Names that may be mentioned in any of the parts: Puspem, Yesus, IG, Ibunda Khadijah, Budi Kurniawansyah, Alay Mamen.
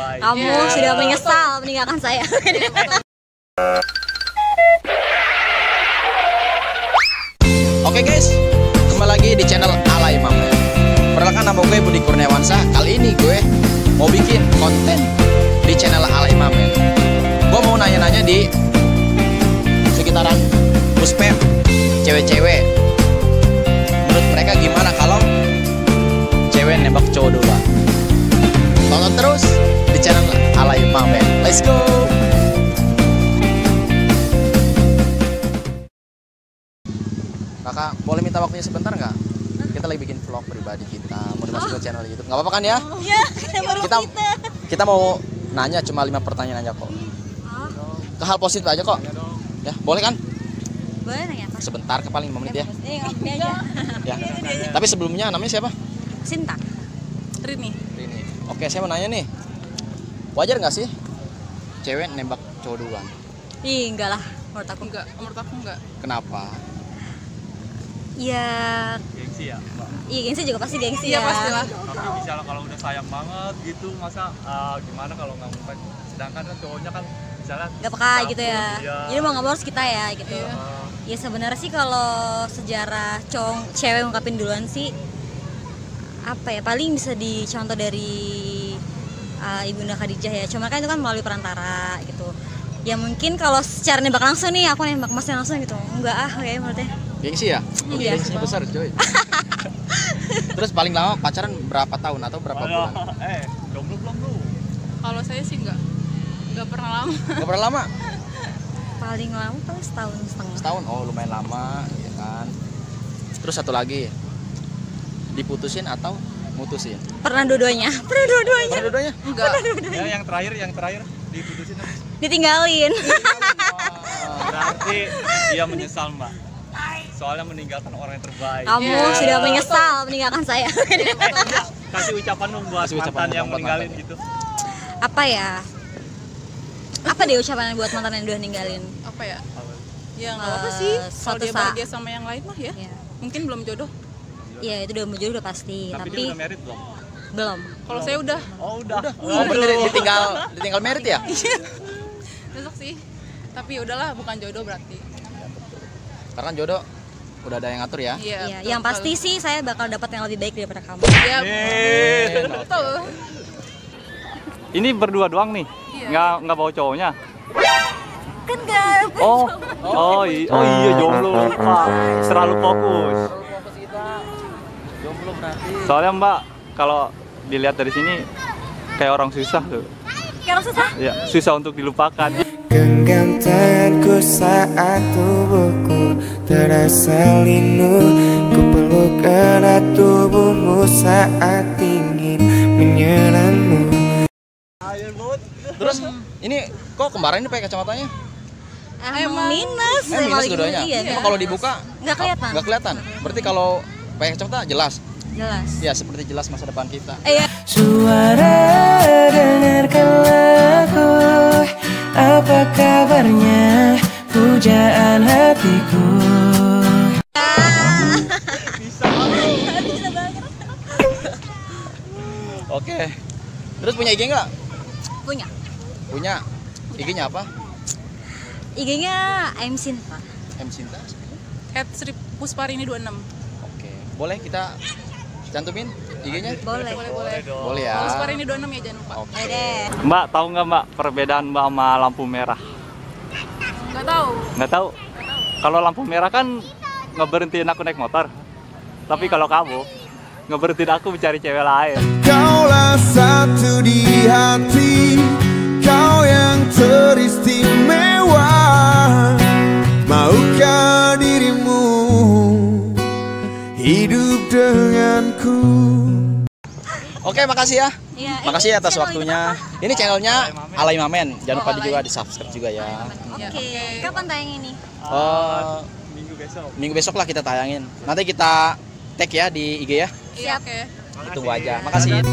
Kamu sudah menyesal meninggalkan saya. Oke guys, kembali lagi di channel Alay Mamen. Perkenalkan nama gue Budi Kurniawansyah. Kali ini gue mau bikin konten di channel Alay Mamen. Gue mau nanya-nanya di sekitaran Puspem, cewek-cewek. Menurut mereka gimana kalau cewek nembak cowok doang? Tonton terus di channel Alay Mamen. Let's go. Kakak, boleh minta waktunya sebentar nggak? Kita lagi bikin vlog pribadi kita, mau dimasukin ke channel YouTube. Nggak apa-apa kan ya? Iya, kita mau nanya cuma 5 pertanyaan aja kok. Ke hal positif aja kok. Ya, boleh kan? Boleh nanya apa? Sebentar, ke paling 5 menit ya. Ya. Tapi sebelumnya namanya siapa? Sinta. Rini. Oke, saya mau nanya nih. Wajar nggak sih cewek nembak cowok duluan? Ih, enggak lah. Menurut aku enggak. Kenapa? Ya. Gengsi ya, Mbak? Iya, gengsi juga pasti gengsi ya. Iya, pastilah. Tapi misalnya kalau udah sayang banget gitu, masa gimana kalau nggak ngumpan? Sedangkan kan cowoknya kan misalnya nggak peka gitu ya. Dia. Jadi mau nggak mau harus kita ya gitu. Iya. Ya sebenarnya sih kalau sejarah cewek ngungkapin duluan sih apa ya? Paling bisa dicontoh dari Ibunda Khadijah ya. Cuma kan itu kan melalui perantara gitu. Ya mungkin kalau secara nembak langsung nih, aku nembak masnya langsung gitu. Enggak ah, kayaknya menurutnya. Gengsi ya? Iya. Gengsinya besar coy. Terus paling lama pacaran berapa tahun atau berapa bulan? Jomblo belum lu? Kalau saya sih enggak pernah lama. Enggak pernah lama? Paling lama paling setahun setengah. Setahun? Oh lumayan lama, ya kan. Terus satu lagi, diputusin atau mutusin? Pernah dua-duanya? Enggak. Ya, yang terakhir diputusin apa? Ditinggalin. Berarti dia menyesal mbak. Soalnya meninggalkan orang yang terbaik. Kamu sudah menyesal meninggalkan saya. Kasih ucapan dong buat mantan yang meninggalin gitu. Apa ya? Apa deh ucapan buat mantan yang udah ninggalin? Apa ya? Ya nggak apa sih. Kalau dia bahagia sama yang lain mah ya. Mungkin belum jodoh. Iya itu belum jodoh udah pasti. Tapi dia udah married belum? Belum. Kalau saya udah. Oh udah. Ditinggal married ya? Besok sih. Tapi udahlah bukan jodoh berarti. Karena jodoh. Udah ada yang ngatur ya? Iya, yang pasti sih saya bakal dapat yang lebih baik daripada kamu. Iya. Betul. Ini berdua doang nih. Enggak bawa cowoknya. Kan enggak. Oh iya jomblo. Selalu fokus. Jomblo berarti. Soalnya Mbak, kalau dilihat dari sini kayak orang susah tuh. Kayak orang susah? Iya, susah untuk dilupakan. Genggam tanganku saat tubuhku terasa linu. Ku peluk erat tubuhmu saat ingin menyerangmu. Terus ini kok kemarin ini pakai kacamatanya? Emang minus dua-duanya. Emang kalau dibuka nggak kelihatan. Berarti kalau pakai kacamata jelas. Ya seperti jelas masa depan kita. Suara dengarkanlah aku. Apa kabarnya pujaan hatiku? Bisa banget. Oke. Terus punya IG nggak? Punya. IG-nya apa? IG-nya M Sinta. @pusparini26. Oke. Boleh kita cantumin IG-nya? Boleh ya. Terus hari ini 26 ya jangan lupa. Oke deh. Mbak, tahu nggak Mbak perbedaan Mbak sama lampu merah? Nggak tahu. Kalau lampu merah kan ngeberhentiin aku naik motor. Tapi kalau kamu ngeberhentiin aku mencari cewek lain. Kaulah satu di hati, kau yang teristimewa. Maukah dirimu hidup denganku? Oke, makasih ya. Makasih atas waktunya. Ini channelnya Alay Mamen. Jangan lupa juga di-subscribe juga ya. Oke. Kapan tayang ini? Minggu besok lah kita tayangin. Nanti kita tag ya di IG ya. Siap. Tunggu aja. Makasih.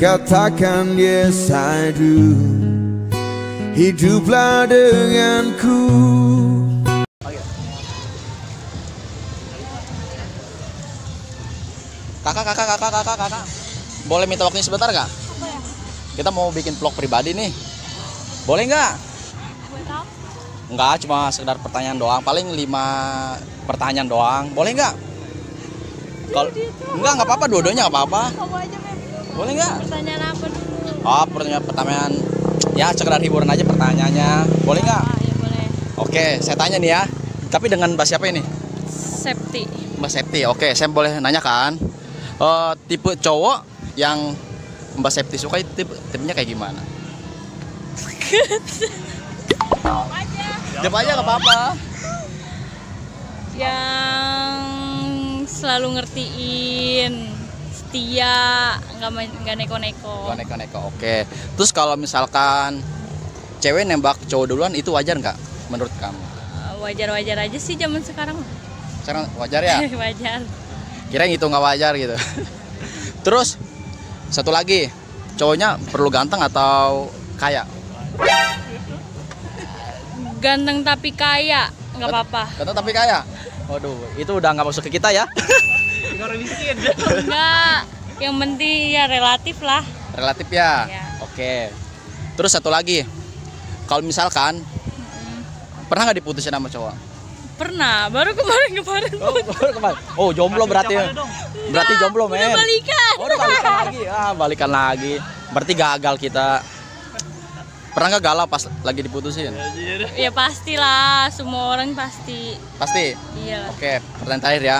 Katakan dia sadu. Hiduplah denganku. Kakak, boleh minta waktunya sebentar nggak? Kita mau bikin vlog pribadi nih. Boleh nggak? Nggak, cuma sekedar pertanyaan doang. Paling 5 pertanyaan doang. Boleh nggak? Kalau nggak apa-apa, dua-duanya nggak apa-apa. Boleh nggak? Pertanyaan apa dulu? Oh, pertanyaan ya sekedar hiburan aja pertanyaannya. Boleh nggak? Ya, boleh. Oke, saya tanya nih ya. Tapi dengan Mbak siapa ini? Septi. Mbak Septi. Oke, saya boleh nanya kan? Tipe cowok yang Mbak Septi suka itu tipenya kayak gimana? Jawab aja. Jawab aja nggak apa-apa. Yang selalu ngertiin, setia, nggak neko-neko. Nggak neko-neko. Oke. Terus kalau misalkan cewek nembak cowok duluan itu wajar nggak menurut kamu? Wajar-wajar aja sih zaman sekarang. Sekarang wajar ya? Wajar. Kirain itu nggak wajar gitu. Terus satu lagi, cowoknya perlu ganteng atau kaya? Ganteng tapi kaya, nggak apa-apa. Ganteng tapi kaya? Waduh, itu udah nggak masuk ke kita ya? Orang miskin. Enggak, yang penting ya relatif lah. Relatif ya? Ya. Oke. Terus satu lagi, kalau misalkan, pernah nggak diputusin sama cowok? Pernah, baru kemarin. Oh, baru kemarin. Oh, jomblo berarti ya? Berarti jomblo men. Udah balikan. Oh, udah balikan lagi. Ah, balikan lagi. Berarti gagal kita. Pernah nggak galau pas lagi diputusin? Ya pastilah, semua orang pasti. Pasti? Iya. Oke, pertanyaan terakhir ya.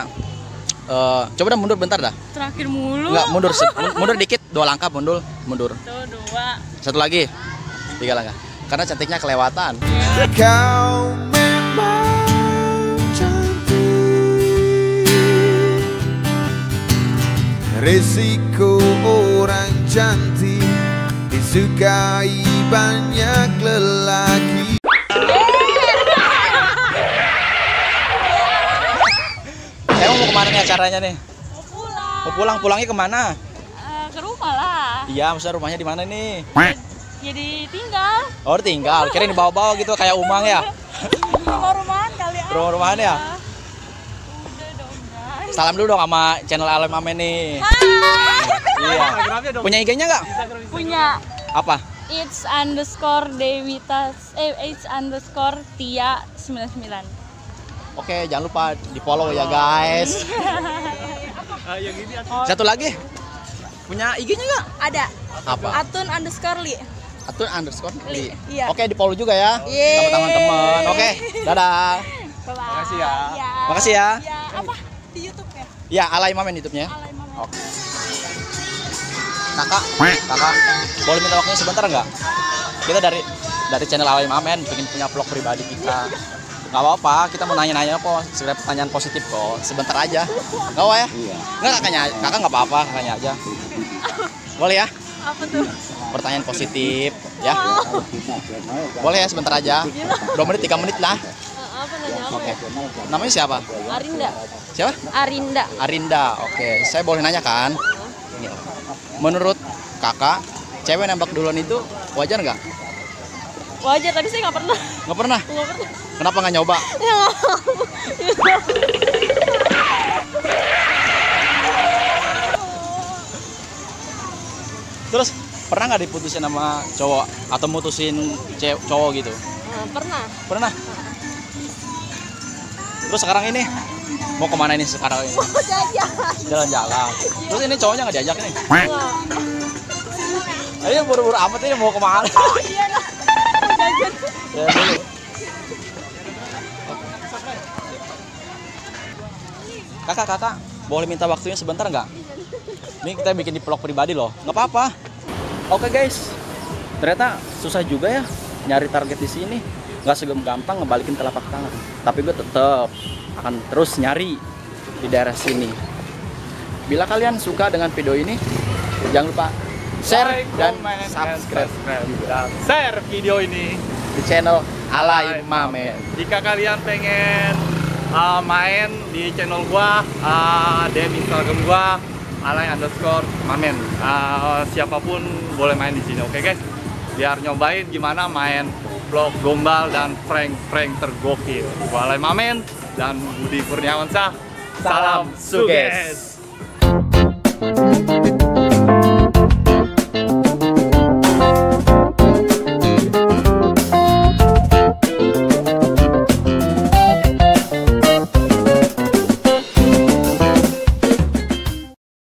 Coba dah mundur bentar dah. Terakhir mulu. Nggak, mundur dikit, 2 langkah mundur. Tuh, 2. Satu lagi, 3 langkah. Karena cantiknya kelewatan. Kau memang cantik, risiko orang cantik disukai banyak lelaki. Emang mau kemana nih acaranya nih? Mau pulang. Mau pulang, pulangnya kemana? Ke rumah lah. Iya, maksudnya rumahnya di mana nih? Jadi tinggal. Oh, tinggal. Kirain dibawa-bawa gitu kayak umang ya? Rumah-rumahan kali ya. Rumah-rumahan ya? Udah dong, guys. Salam dulu dong sama channel Alay Mamen nih. Hai. Iya. Punya IG-nya nggak? Punya. Apa? It's_Tia99. Oke, jangan lupa di follow ya guys. Satu lagi, punya IG-nya nggak? Ada. Apa? Atun underscore Lee. Iya. Oke, di follow juga ya, sama teman-teman. Oke, dadah. Makasih ya. Makasih ya. Ya, apa di YouTube ya? Ya, Alay Mamen YouTube-nya. Alay Mamen. Oke. Kakak, boleh minta waktunya sebentar nggak? Kita dari channel Alay Mamen pengen punya vlog pribadi kita. Gak apa-apa, kita mau nanya-nanya kok, segera pertanyaan positif kok, sebentar aja. Gak apa ya? Iya. Nggak, kakak nggak apa-apa, kakaknya aja. Boleh ya? Apa tuh? Pertanyaan positif, ya. Boleh ya, sebentar aja. 2 menit, 3 menit lah. Apa nanya? Oke. Namanya siapa? Arinda. Siapa? Arinda. Arinda, oke. Saya boleh nanya kan? Menurut kakak, cewek nembak duluan itu wajar nggak? Wajar, tapi saya nggak pernah. Nggak pernah? Nggak pernah. Kenapa nggak nyoba? Terus pernah nggak diputusin sama cowok atau mutusin cowok gitu? Pernah. Pernah? Terus sekarang ini mau kemana ini sekarang ini? Jalan-jalan. Terus ini cowoknya nggak diajak nih? Ayo buru-buru amat ini mau kemana? Ya, kakak, boleh minta waktunya sebentar nggak? Ini kita bikin di vlog pribadi loh, nggak apa-apa. Oke guys, ternyata susah juga ya nyari target di sini. Nggak segampang ngebalikin telapak tangan. Tapi gue tetap akan terus nyari di daerah sini. Bila kalian suka dengan video ini, jangan lupa share dan subscribe. Dan share video ini di channel Alay Mamen. Jika kalian pengen main di channel gua, DM Instagram gua Alay_Mamen. Siapapun boleh main di sini, oke guys? Biar nyobain gimana main vlog gombal dan prank-prank tergokil. Gua Alay Mamen dan Budi Kurniawansyah. Salam suges.